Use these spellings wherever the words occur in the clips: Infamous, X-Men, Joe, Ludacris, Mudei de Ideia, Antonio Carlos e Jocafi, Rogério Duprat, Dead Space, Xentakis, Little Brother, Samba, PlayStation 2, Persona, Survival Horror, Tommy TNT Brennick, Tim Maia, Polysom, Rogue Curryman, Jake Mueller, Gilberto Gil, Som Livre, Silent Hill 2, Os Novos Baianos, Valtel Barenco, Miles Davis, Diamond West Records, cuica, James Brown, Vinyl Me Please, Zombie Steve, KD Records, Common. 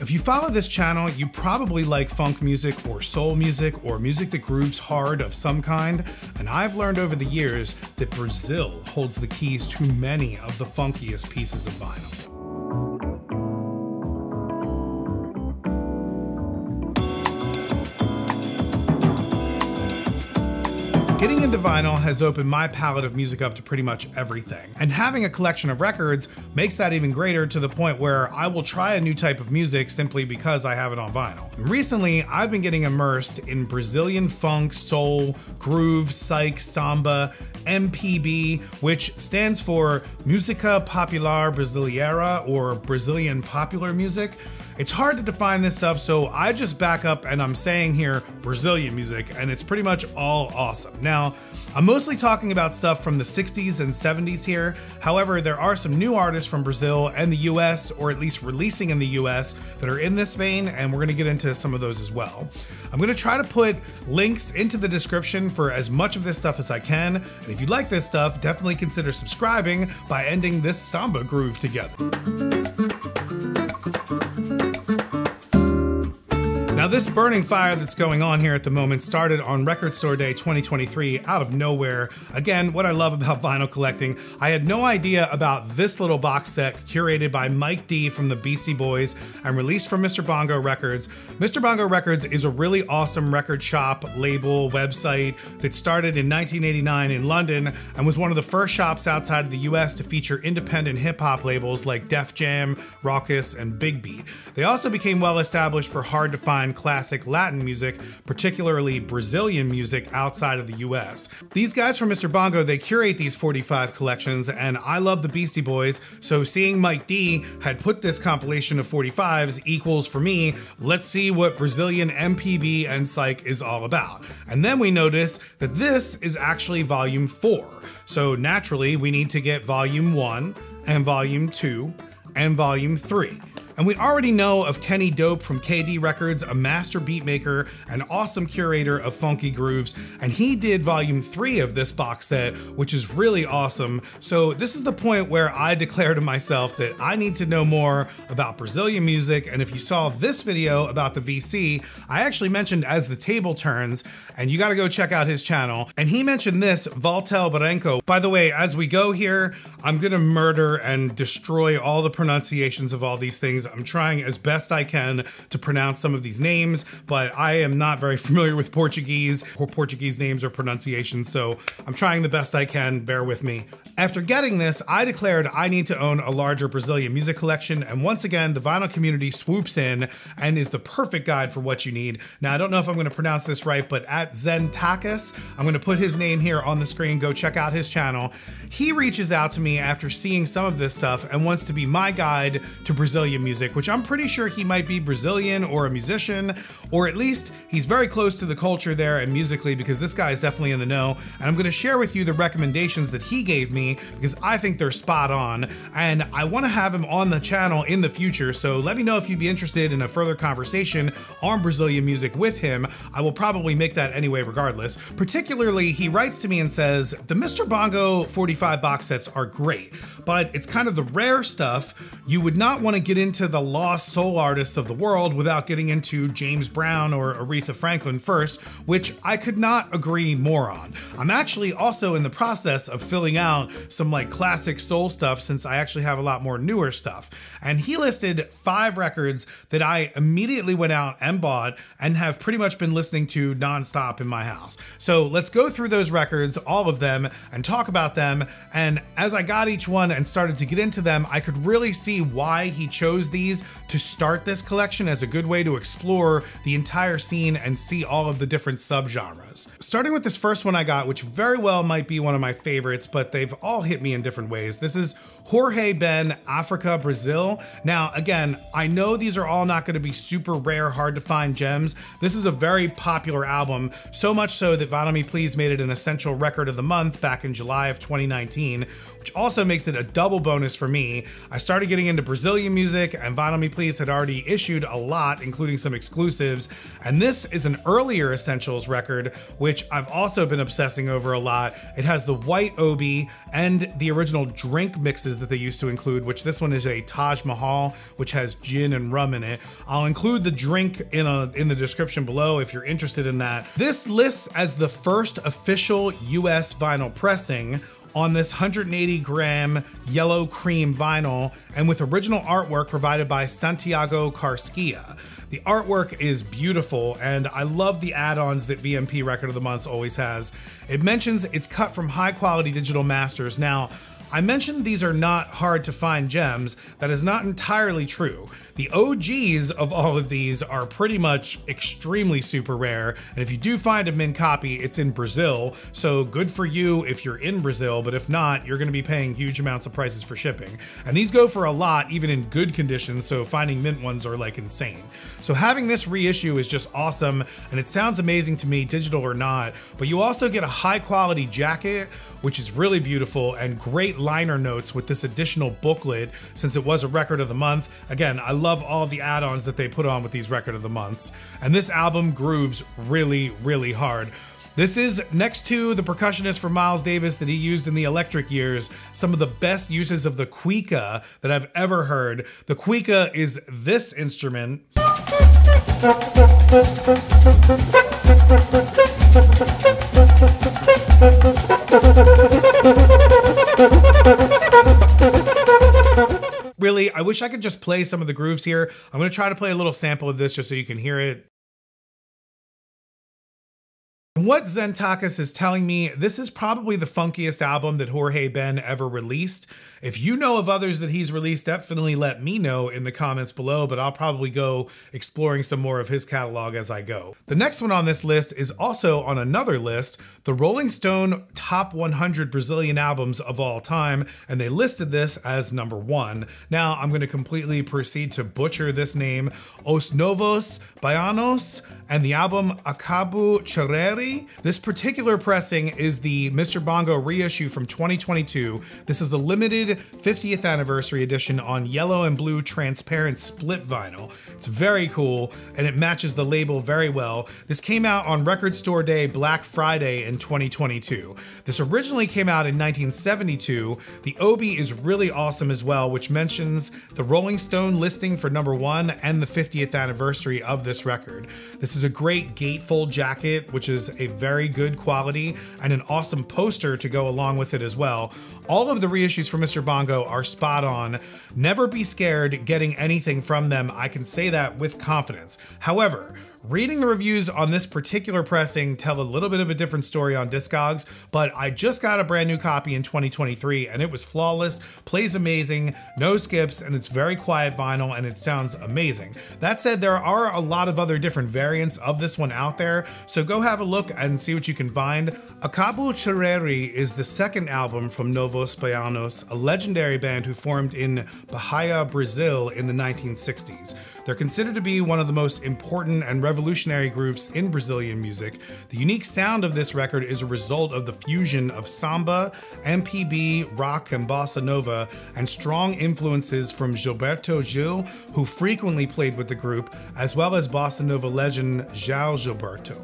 If you follow this channel, you probably like funk music or soul music or music that grooves hard of some kind, and I've learned over the years that Brazil holds the keys to many of the funkiest pieces of vinyl. Getting into vinyl has opened my palette of music up to pretty much everything, and having a collection of records makes that even greater, to the point where I will try a new type of music simply because I have it on vinyl. And recently, I've been getting immersed in Brazilian funk, soul, groove, psych, samba, MPB, which stands for Música Popular Brasileira, or Brazilian Popular Music. It's hard to define this stuff, so I just back up and I'm saying here Brazilian music, and it's pretty much all awesome. Now, I'm mostly talking about stuff from the 60s and 70s here. However, there are some new artists from Brazil and the US, or at least releasing in the US, that are in this vein, and we're gonna get into some of those as well. I'm gonna try to put links into the description for as much of this stuff as I can, and if you like this stuff, definitely consider subscribing by ending this samba groove together. Now, this burning fire that's going on here at the moment started on Record Store Day 2023 out of nowhere. Again, what I love about vinyl collecting, I had no idea about this little box set curated by Mike D from the Beastie Boys and released from Mr. Bongo Records. Mr. Bongo Records is a really awesome record shop, label, website that started in 1989 in London and was one of the first shops outside of the US to feature independent hip hop labels like Def Jam, Raucous, and Big Beat. They also became well established for hard to find classic Latin music, particularly Brazilian music outside of the US. These guys from Mr. Bongo, they curate these 45 collections, and I love the Beastie Boys, so seeing Mike D had put this compilation of 45s equals for me, let's see what Brazilian MPB and psych is all about. And then we notice that this is actually volume 4. So naturally, we need to get volume 1 and volume 2 and volume 3. And we already know of Kenny Dope from KD Records, a master beatmaker and awesome curator of funky grooves, and he did volume 3 of this box set, which is really awesome. So this is the point where I declare to myself that I need to know more about Brazilian music, and if you saw this video about the VC, I actually mentioned As the Table Turns, and you gotta go check out his channel. And he mentioned this, Valtel Barenco. By the way, as we go here, I'm gonna murder and destroy all the pronunciations of all these things. I'm trying as best I can to pronounce some of these names, but I am not very familiar with Portuguese or Portuguese names or pronunciations, so I'm trying the best I can, bear with me. After getting this, I declared I need to own a larger Brazilian music collection, and once again, the vinyl community swoops in and is the perfect guide for what you need. Now, I don't know if I'm gonna pronounce this right, but at Xentakis, I'm gonna put his name here on the screen, go check out his channel. He reaches out to me after seeing some of this stuff and wants to be my guide to Brazilian music, which I'm pretty sure he might be Brazilian or a musician, or at least he's very close to the culture there and musically, because this guy is definitely in the know. And I'm gonna share with you the recommendations that he gave me, because I think they're spot on. And I wanna have him on the channel in the future, so let me know if you'd be interested in a further conversation on Brazilian music with him. I will probably make that anyway regardless. Particularly, he writes to me and says, the Mr. Bongo 45 box sets are great, but it's kind of the rare stuff. You would not wanna get into the lost soul artists of the world without getting into James Brown or Aretha Franklin first, which I could not agree more on. I'm actually also in the process of filling out some like classic soul stuff, since I actually have a lot more newer stuff. And he listed 5 records that I immediately went out and bought and have pretty much been listening to nonstop in my house. So let's go through those records, all of them, and talk about them. And as I got each one and started to get into them, I could really see why he chose these to start this collection as a good way to explore the entire scene and see all of the different subgenres. Starting with this first one I got, which very well might be one of my favorites, but they've all hit me in different ways. This is Jorge Ben, Africa, Brazil. Now, again, I know these are all not gonna be super rare, hard to find gems. This is a very popular album, so much so that Vinyl Me Please made it an essential record of the month back in July of 2019, which also makes it a double bonus for me. I started getting into Brazilian music, and Vinyl Me Please had already issued a lot, including some exclusives. And this is an earlier Essentials record, which I've also been obsessing over a lot. It has the white obi and the original drink mixes mixes that they used to include, which this one is a Taj Mahal, which has gin and rum in it. I'll include the drink in the description below if you're interested in that. This lists as the first official US vinyl pressing on this 180-gram yellow cream vinyl, and with original artwork provided by Santiago Karskia. The artwork is beautiful, and I love the add-ons that VMP Record of the Month always has. It mentions it's cut from high-quality digital masters. Now, I mentioned these are not hard to find gems. That is not entirely true. The OGs of all of these are pretty much extremely super rare, and if you do find a mint copy, it's in Brazil, so good for you if you're in Brazil, but if not, you're gonna be paying huge amounts of prices for shipping. And these go for a lot, even in good condition, so finding mint ones are like insane. So having this reissue is just awesome, and it sounds amazing to me, digital or not, but you also get a high quality jacket, which is really beautiful, and great liner notes with this additional booklet since it was a Record of the Month. Again, I love all the add-ons that they put on with these Record of the Months. And this album grooves really, really hard. This is, next to the percussionist for Miles Davis that he used in the Electric years, some of the best uses of the cuica that I've ever heard. The cuica is this instrument. Really, I wish I could just play some of the grooves here. I'm going to try to play a little sample of this just so you can hear it. What Xentakis is telling me, this is probably the funkiest album that Jorge Ben ever released. If you know of others that he's released, definitely let me know in the comments below, but I'll probably go exploring some more of his catalog as I go. The next one on this list is also on another list, the Rolling Stone Top 100 Brazilian Albums of All Time, and they listed this as #1. Now I'm going to completely proceed to butcher this name, Os Novos Baianos, and the album Acabou Chorare. This particular pressing is the Mr. Bongo reissue from 2022. This is a limited 50th anniversary edition on yellow and blue transparent split vinyl. It's very cool, and it matches the label very well. This came out on Record Store Day, Black Friday in 2022. This originally came out in 1972. The Obi is really awesome as well, which mentions the Rolling Stone listing for #1 and the 50th anniversary of this record. This is a great gatefold jacket, which is a very good quality, and an awesome poster to go along with it as well. All of the reissues from Mr. Bongo are spot on. Never be scared getting anything from them. I can say that with confidence. However, reading the reviews on this particular pressing tell a little bit of a different story on Discogs, but I just got a brand new copy in 2023 and it was flawless, plays amazing, no skips, and it's very quiet vinyl and it sounds amazing. That said, there are a lot of other different variants of this one out there, so go have a look and see what you can find. Acabou Chorare is the second album from Novos Baianos, a legendary band who formed in Bahia, Brazil in the 1960s. They're considered to be one of the most important and revolutionary groups in Brazilian music. The unique sound of this record is a result of the fusion of samba, MPB, rock, and bossa nova, and strong influences from Gilberto Gil, who frequently played with the group, as well as bossa nova legend João Gilberto.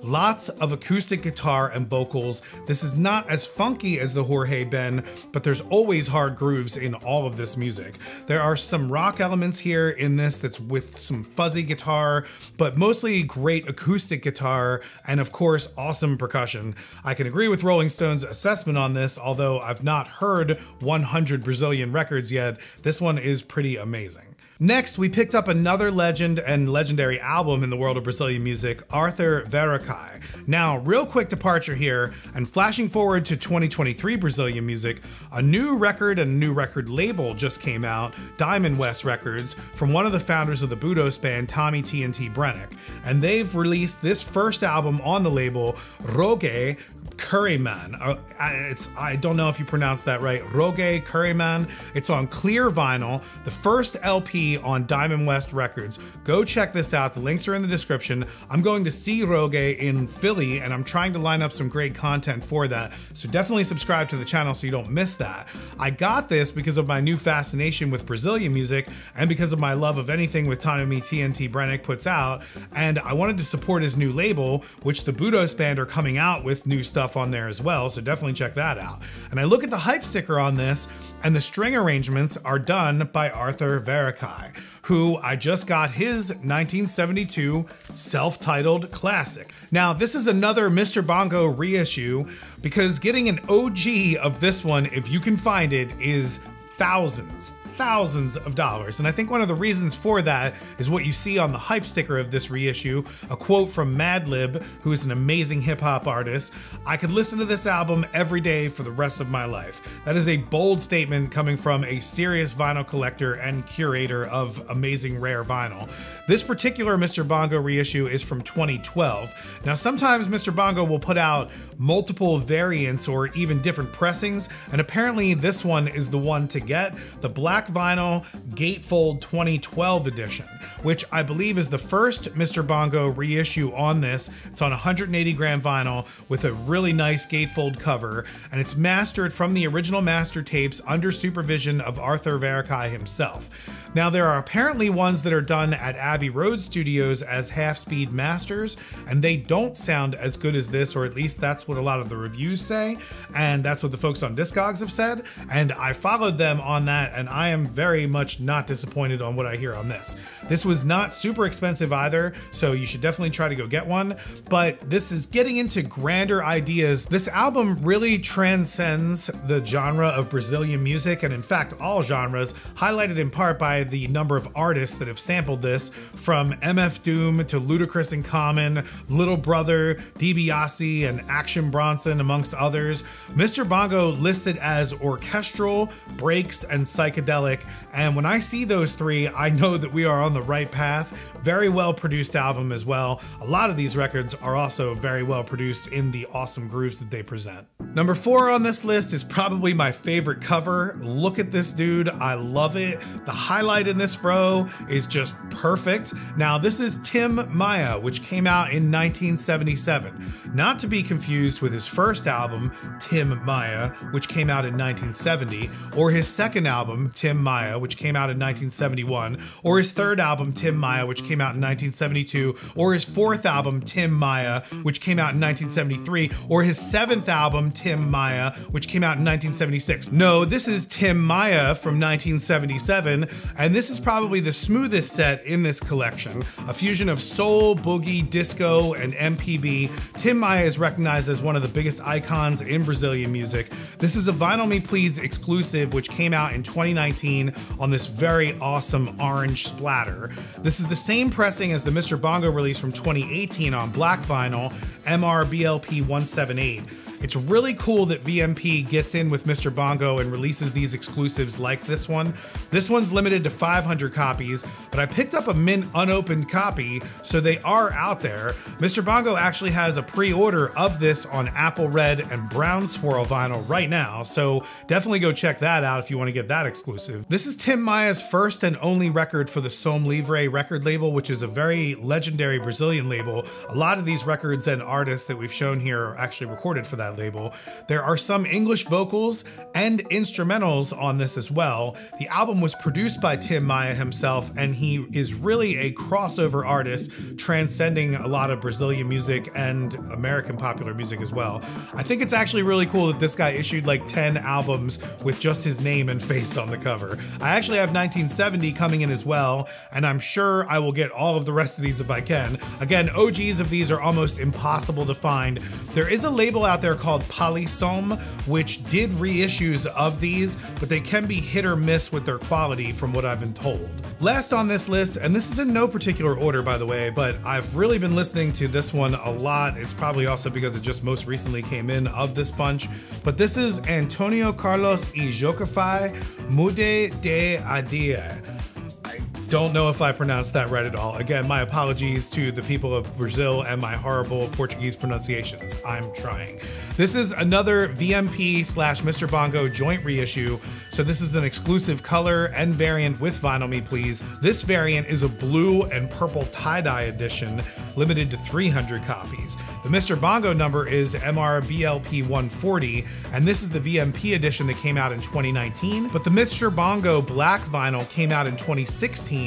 Lots of acoustic guitar and vocals. This is not as funky as the Jorge Ben, but there's always hard grooves in all of this music. There are some rock elements here in this that's with some fuzzy guitar, but mostly great acoustic guitar and of course, awesome percussion. I can agree with Rolling Stone's assessment on this, although I've not heard 100 Brazilian records yet. This one is pretty amazing. Next, we picked up another legend and legendary album in the world of Brazilian music, Arthur Verocai. Now, real quick departure here, and flashing forward to 2023 Brazilian music, a new record and a new record label just came out, Diamond West Records, from one of the founders of the Budos band, Tommy TNT Brennick. And they've released this first album on the label, Rogue Curryman. I don't know if you pronounce that right, Rogue Curryman. It's on clear vinyl, the first LP on Diamond West Records. Go check this out. The links are in the description. I'm going to see Rogue in Philly and I'm trying to line up some great content for that. So definitely subscribe to the channel so you don't miss that. I got this because of my new fascination with Brazilian music and because of my love of anything with Tommy TNT Brennick puts out. And I wanted to support his new label, which the Budos band are coming out with new stuff stuff on there as well, so definitely check that out. And I look at the hype sticker on this, and the string arrangements are done by Arthur Verocai, who I just got his 1972 self-titled classic. Now, this is another Mr. Bongo reissue, because getting an OG of this one, if you can find it, is thousands of dollars. And I think one of the reasons for that is what you see on the hype sticker of this reissue, a quote from Madlib, who is an amazing hip hop artist. "I could listen to this album every day for the rest of my life." That is a bold statement coming from a serious vinyl collector and curator of amazing rare vinyl. This particular Mr. Bongo reissue is from 2012. Now, sometimes Mr. Bongo will put out multiple variants or even different pressings, and apparently this one is the one to get, the black vinyl gatefold 2012 edition, which I believe is the first Mr. Bongo reissue on this. It's on 180 gram vinyl with a really nice gatefold cover, and it's mastered from the original master tapes under supervision of Arthur Verocai himself. Now, there are apparently ones that are done at Abbey Road Studios as half-speed masters, and they don't sound as good as this, or at least that's what a lot of the reviews say, and that's what the folks on Discogs have said, and I followed them on that, and I am very much not disappointed on what I hear on this. This was not super expensive either, so you should definitely try to go get one, but this is getting into grander ideas. This album really transcends the genre of Brazilian music, and in fact all genres, highlighted in part by the number of artists that have sampled this, from MF Doom to Ludacris and Common, Little Brother, DiBiase, and Action Bronson, amongst others. Mr. Bongo listed as orchestral, breaks, and psychedelic, and when I see those three, I know that we are on the right path. Very well produced album as well. A lot of these records are also very well produced in the awesome grooves that they present. Number 4 on this list is probably my favorite cover. Look at this dude, I love it. The highlight in this row is just perfect. Now, this is Tim Maia, which came out in 1977. Not to be confused with his first album, Tim Maia, which came out in 1970, or his second album, Tim Maia, which came out in 1971, or his third album, Tim Maia, which came out in 1972, or his fourth album, Tim Maia, which came out in 1973, or his seventh album, Tim Maia, which came out in 1976. No, this is Tim Maia from 1977, and this is probably the smoothest set in this collection. A fusion of soul, boogie, disco, and MPB, Tim Maia is recognized as one of the biggest icons in Brazilian music. This is a Vinyl Me Please exclusive, which came out in 2019 on this very awesome orange splatter. This is the same pressing as the Mr. Bongo release from 2018 on black vinyl, MRBLP 178. It's really cool that VMP gets in with Mr. Bongo and releases these exclusives like this one. This one's limited to 500 copies, but I picked up a mint unopened copy, so they are out there. Mr. Bongo actually has a pre-order of this on Apple Red and Brown Swirl vinyl right now, so definitely go check that out if you want to get that exclusive. This is Tim Maia's first and only record for the Som Livre record label, which is a very legendary Brazilian label. A lot of these records and artists that we've shown here are actually recorded for that label. There are some English vocals and instrumentals on this as well. The album was produced by Tim Maia himself, and he is really a crossover artist, transcending a lot of Brazilian music and American popular music as well. I think it's actually really cool that this guy issued like 10 albums with just his name and face on the cover. I actually have 1970 coming in as well, and I'm sure I will get all of the rest of these if I can. Again, OGs of these are almost impossible to find. There is a label out there called Polysom, which did reissues of these, but they can be hit or miss with their quality from what I've been told. Last on this list, and this is in no particular order by the way, but I've really been listening to this one a lot. It's probably also because it just most recently came in of this bunch, but this is Antonio Carlos e Jocafi, Mude de Adia. Don't know if I pronounced that right at all. Again, my apologies to the people of Brazil and my horrible Portuguese pronunciations. I'm trying. This is another VMP/Mr. Bongo joint reissue. So this is an exclusive color and variant with Vinyl Me Please. This variant is a blue and purple tie-dye edition, limited to 300 copies. The Mr. Bongo number is MRBLP 140, and this is the VMP edition that came out in 2019. But the Mr. Bongo black vinyl came out in 2016,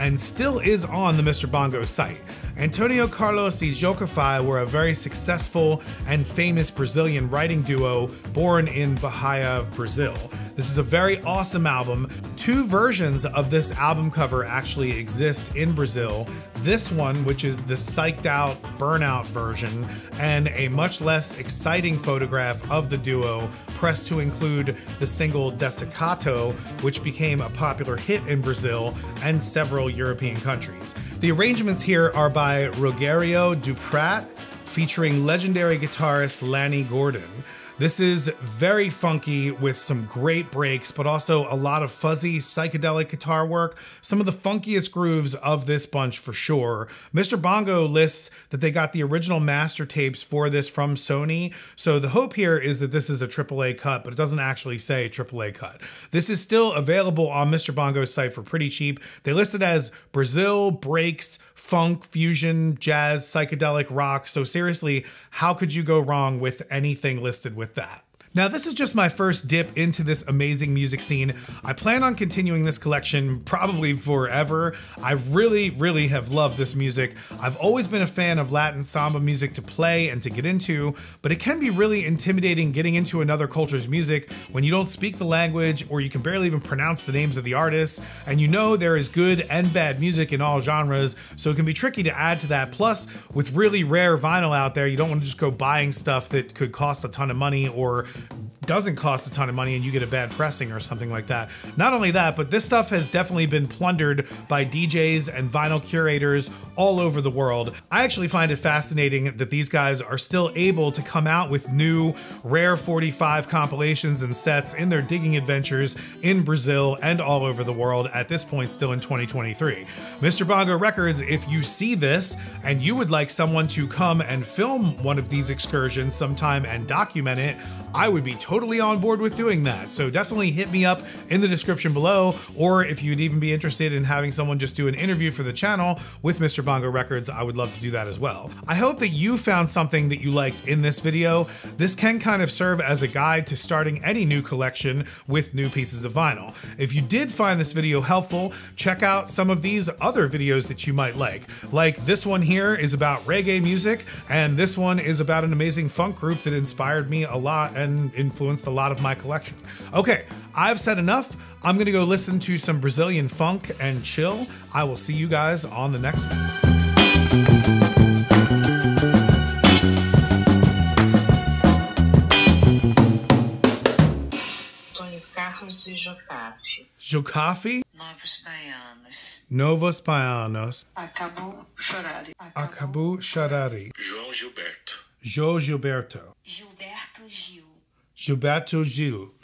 and still is on the Mr. Bongo site. Antonio Carlos e Jocafi were a very successful and famous Brazilian writing duo born in Bahia, Brazil. This is a very awesome album. Two versions of this album cover actually exist in Brazil. This one, which is the psyched out, burnout version, and a much less exciting photograph of the duo pressed to include the single Desecato, which became a popular hit in Brazil and several European countries. The arrangements here are by Rogério Duprat, featuring legendary guitarist Lanny Gordon. This is very funky with some great breaks, but also a lot of fuzzy psychedelic guitar work. Some of the funkiest grooves of this bunch for sure. Mr. Bongo lists that they got the original master tapes for this from Sony. So the hope here is that this is a AAA cut, but it doesn't actually say AAA cut. This is still available on Mr. Bongo's site for pretty cheap. They list it as Brazil, breaks, funk, fusion, jazz, psychedelic rock. So seriously, how could you go wrong with anything listed with that? Now, this is just my first dip into this amazing music scene. I plan on continuing this collection probably forever. I really, really have loved this music. I've always been a fan of Latin samba music to play and to get into, but it can be really intimidating getting into another culture's music when you don't speak the language or you can barely even pronounce the names of the artists. And you know there is good and bad music in all genres, so it can be tricky to add to that. Plus, with really rare vinyl out there, you don't want to just go buying stuff that could cost a ton of money or doesn't cost a ton of money and you get a bad pressing or something like that. Not only that, but this stuff has definitely been plundered by DJs and vinyl curators all over the world. I actually find it fascinating that these guys are still able to come out with new rare 45 compilations and sets in their digging adventures in Brazil and all over the world at this point still in 2023. Mr. Bongo Records, if you see this and you would like someone to come and film one of these excursions sometime and document it, I would be totally on board with doing that. So definitely hit me up in the description below, or if you'd even be interested in having someone just do an interview for the channel with Mr. Bongo Records, I would love to do that as well. I hope that you found something that you liked in this video. This can kind of serve as a guide to starting any new collection with new pieces of vinyl. If you did find this video helpful, check out some of these other videos that you might like this one here is about reggae music, and this one is about an amazing funk group that inspired me a lot and influenced a lot of my collection. Okay, I've said enough. I'm gonna go listen to some Brazilian funk and chill. I will see you guys on the next one. Antonio Carlos e Jocafi. Jocafi? Novos Baianos. Novos Baianos. Acabou Chorare. Acabou Chorare. João Gilberto. João Gilberto. Gilberto Gil. Gilberto Gil.